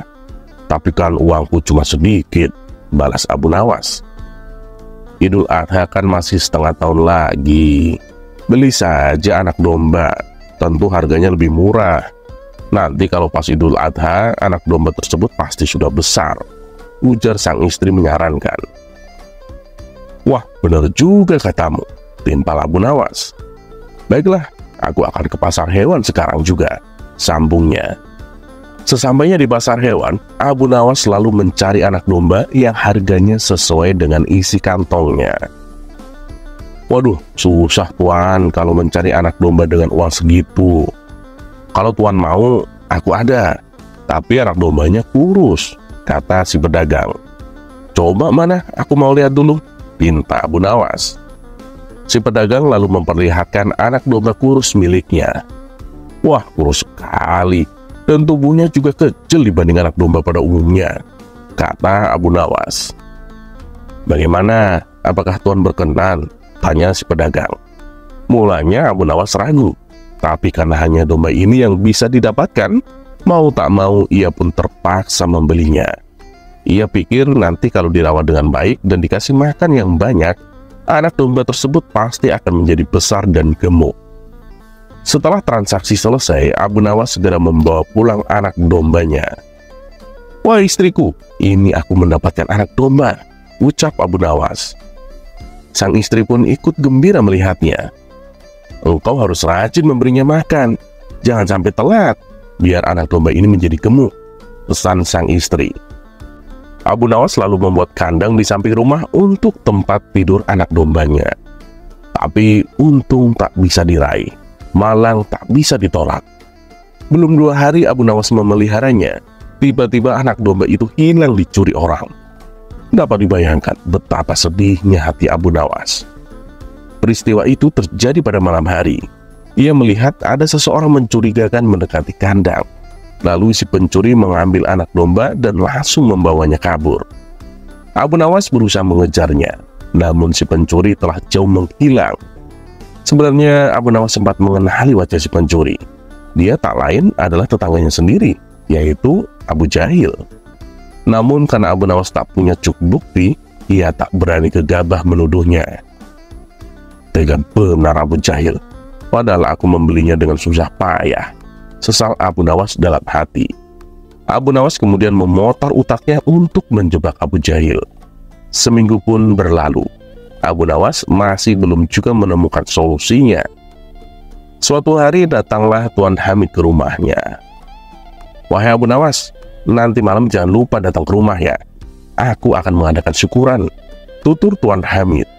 Tapi kan uangku cuma sedikit," balas Abu Nawas. "Idul Adha kan masih setengah tahun lagi. Beli saja anak domba, tentu harganya lebih murah. Nanti kalau pas Idul Adha, anak domba tersebut pasti sudah besar," ujar sang istri menyarankan. "Wah, benar juga katamu," timpal Abu Nawas. "Baiklah, aku akan ke pasar hewan sekarang juga," sambungnya. Sesampainya di pasar hewan, Abu Nawas selalu mencari anak domba yang harganya sesuai dengan isi kantongnya. "Waduh, susah tuan kalau mencari anak domba dengan uang segitu. Kalau tuan mau, aku ada. Tapi anak dombanya kurus," kata si pedagang. "Coba mana, aku mau lihat dulu," pinta Abu Nawas. Si pedagang lalu memperlihatkan anak domba kurus miliknya. Wah, kurus sekali. Dan tubuhnya juga kecil dibanding anak domba pada umumnya, kata Abu Nawas. "Bagaimana? Apakah tuan berkenan?" tanya si pedagang. Mulanya Abu Nawas ragu, tapi karena hanya domba ini yang bisa didapatkan, mau tak mau ia pun terpaksa membelinya. Ia pikir nanti kalau dirawat dengan baik dan dikasih makan yang banyak, anak domba tersebut pasti akan menjadi besar dan gemuk. Setelah transaksi selesai, Abu Nawas segera membawa pulang anak dombanya. "Wah istriku, ini aku mendapatkan anak domba," ucap Abu Nawas. Sang istri pun ikut gembira melihatnya. Engkau harus rajin memberinya makan, jangan sampai telat, biar anak domba ini menjadi gemuk, pesan sang istri. Abu Nawas selalu membuat kandang di samping rumah untuk tempat tidur anak dombanya. Tapi untung tak bisa diraih, malang tak bisa ditolak. Belum 2 hari Abu Nawas memeliharanya, tiba-tiba anak domba itu hilang dicuri orang. Dapat dibayangkan betapa sedihnya hati Abu Nawas. Peristiwa itu terjadi pada malam hari. Ia melihat ada seseorang mencurigakan mendekati kandang. Lalu si pencuri mengambil anak domba dan langsung membawanya kabur. Abu Nawas berusaha mengejarnya, namun si pencuri telah jauh menghilang. Sebenarnya Abu Nawas sempat mengenali wajah si pencuri. Dia tak lain adalah tetangganya sendiri, yaitu Abu Jahil. Namun karena Abu Nawas tak punya cukup bukti, ia tak berani gegabah menuduhnya. Tega benar Abu Jahil, padahal aku membelinya dengan susah payah, sesal Abu Nawas dalam hati. Abu Nawas kemudian memutar utaknya untuk menjebak Abu Jahil. Seminggu pun berlalu, Abu Nawas masih belum juga menemukan solusinya. Suatu hari datanglah Tuan Hamid ke rumahnya. Wahai Abu Nawas, nanti malam jangan lupa datang ke rumah ya, aku akan mengadakan syukuran, tutur Tuan Hamid.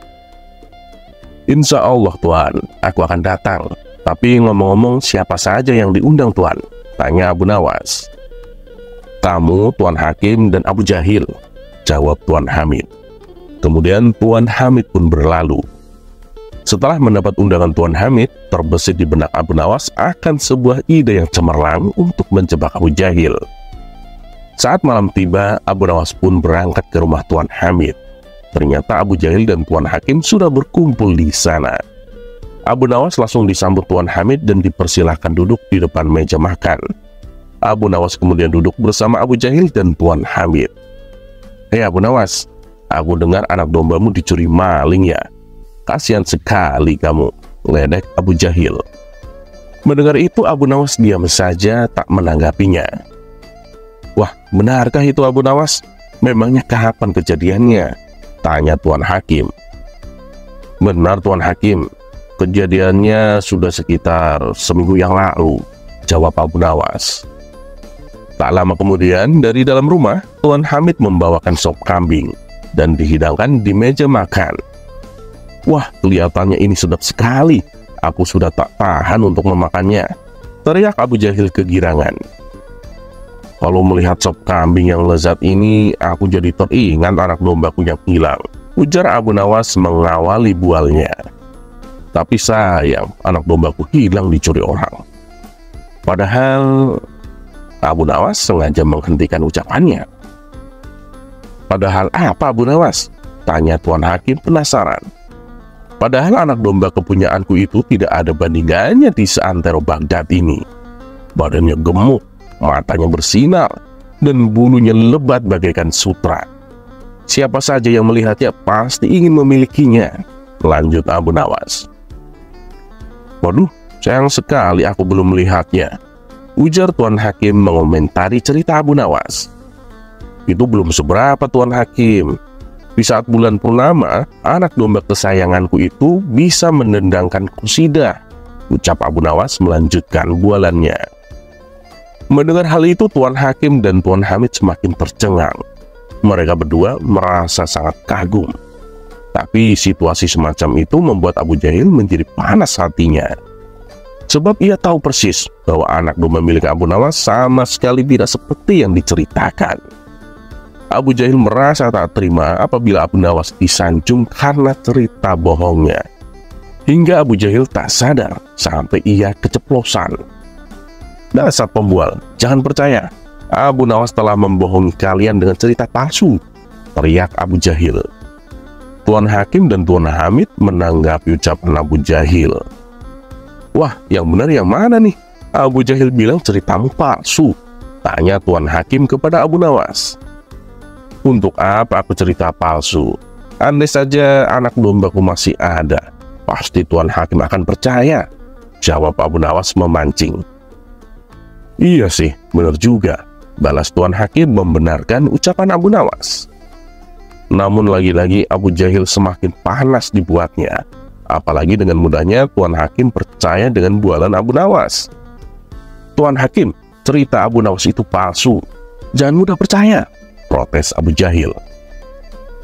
Insya Allah Tuan, aku akan datang. Tapi ngomong-ngomong siapa saja yang diundang Tuan? Tanya Abu Nawas. Kamu, Tuan Hakim, dan Abu Jahil, jawab Tuan Hamid. Kemudian Tuan Hamid pun berlalu. Setelah mendapat undangan Tuan Hamid, terbesit di benak Abu Nawas akan sebuah ide yang cemerlang untuk menjebak Abu Jahil. Saat malam tiba, Abu Nawas pun berangkat ke rumah Tuan Hamid. Ternyata Abu Jahil dan Tuan Hakim sudah berkumpul di sana. Abu Nawas langsung disambut Tuan Hamid dan dipersilahkan duduk di depan meja makan. Abu Nawas kemudian duduk bersama Abu Jahil dan Tuan Hamid. Hei Abu Nawas, aku dengar anak dombamu dicuri maling ya. Kasihan sekali kamu, ledek Abu Jahil. Mendengar itu Abu Nawas diam saja tak menanggapinya. Wah, benarkah itu Abu Nawas? Memangnya kapan kejadiannya? Tanya Tuan Hakim. Benar Tuan Hakim, kejadiannya sudah sekitar seminggu yang lalu, jawab Abu Nawas. Tak lama kemudian dari dalam rumah Tuan Hamid membawakan sop kambing dan dihidangkan di meja makan. Wah, kelihatannya ini sedap sekali, aku sudah tak tahan untuk memakannya, teriak Abu Jahil kegirangan. Kalau melihat sop kambing yang lezat ini, aku jadi teringat anak dombaku yang hilang, ujar Abu Nawas mengawali bualnya. Tapi sayang, anak dombaku hilang dicuri orang. Padahal Abu Nawas sengaja menghentikan ucapannya. Padahal apa Abu Nawas? Tanya Tuan Hakim penasaran. Padahal anak domba kepunyaanku itu tidak ada bandingannya di seantero Baghdad ini. Badannya gemuk, matanya bersinar, dan bulunya lebat bagaikan sutra. Siapa saja yang melihatnya pasti ingin memilikinya, lanjut Abu Nawas. Waduh, sayang sekali aku belum melihatnya, ujar Tuan Hakim mengomentari cerita Abu Nawas. Itu belum seberapa Tuan Hakim. Di saat bulan purnama, anak domba kesayanganku itu bisa menendangkan kusida, ucap Abu Nawas melanjutkan bualannya. Mendengar hal itu, Tuan Hakim dan Tuan Hamid semakin tercengang. Mereka berdua merasa sangat kagum. Tapi situasi semacam itu membuat Abu Jahil menjadi panas hatinya. Sebab ia tahu persis bahwa anak domba milik Abu Nawas sama sekali tidak seperti yang diceritakan. Abu Jahil merasa tak terima apabila Abu Nawas disanjung karena cerita bohongnya. Hingga Abu Jahil tak sadar sampai ia keceplosan. Dasar pembual, jangan percaya, Abu Nawas telah membohongi kalian dengan cerita palsu, teriak Abu Jahil. Tuan Hakim dan Tuan Hamid menanggapi ucapan Abu Jahil. Wah, yang benar yang mana nih? Abu Jahil bilang ceritamu palsu, tanya Tuan Hakim kepada Abu Nawas. Untuk apa aku cerita palsu? Andai saja anak dombaku masih ada, pasti Tuan Hakim akan percaya, jawab Abu Nawas memancing. Iya sih, benar juga, balas Tuan Hakim membenarkan ucapan Abu Nawas. Namun lagi-lagi Abu Jahil semakin panas dibuatnya. Apalagi dengan mudahnya Tuan Hakim percaya dengan bualan Abu Nawas. "Tuan Hakim, cerita Abu Nawas itu palsu. Jangan mudah percaya," protes Abu Jahil.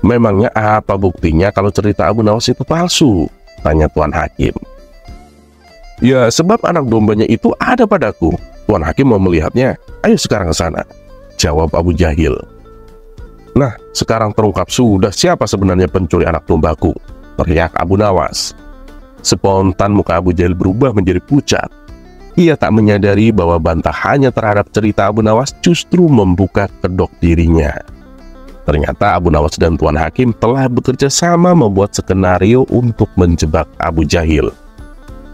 "Memangnya apa buktinya kalau cerita Abu Nawas itu palsu?" tanya Tuan Hakim. "Ya, sebab anak dombanya itu ada padaku. Tuan Hakim mau melihatnya. Ayo sekarang ke sana," jawab Abu Jahil. "Nah, sekarang terungkap sudah siapa sebenarnya pencuri anak dombaku," teriak Abu Nawas. Spontan muka Abu Jahil berubah menjadi pucat. Ia tak menyadari bahwa bantahannya terhadap cerita Abu Nawas justru membuka kedok dirinya. Ternyata Abu Nawas dan Tuan Hakim telah bekerja sama membuat skenario untuk menjebak Abu Jahil.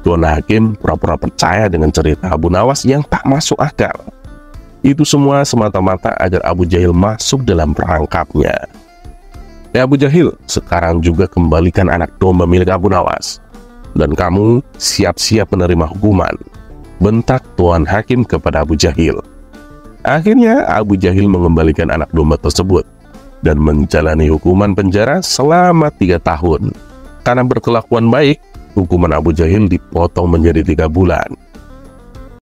Tuan Hakim pura-pura percaya dengan cerita Abu Nawas yang tak masuk akal. Itu semua semata-mata agar Abu Jahil masuk dalam perangkapnya. "Ya Abu Jahil, sekarang juga kembalikan anak domba milik Abu Nawas. Dan kamu siap-siap menerima hukuman," bentak Tuan Hakim kepada Abu Jahil. Akhirnya Abu Jahil mengembalikan anak domba tersebut dan menjalani hukuman penjara selama 3 tahun. Karena berkelakuan baik, hukuman Abu Jahil dipotong menjadi 3 bulan.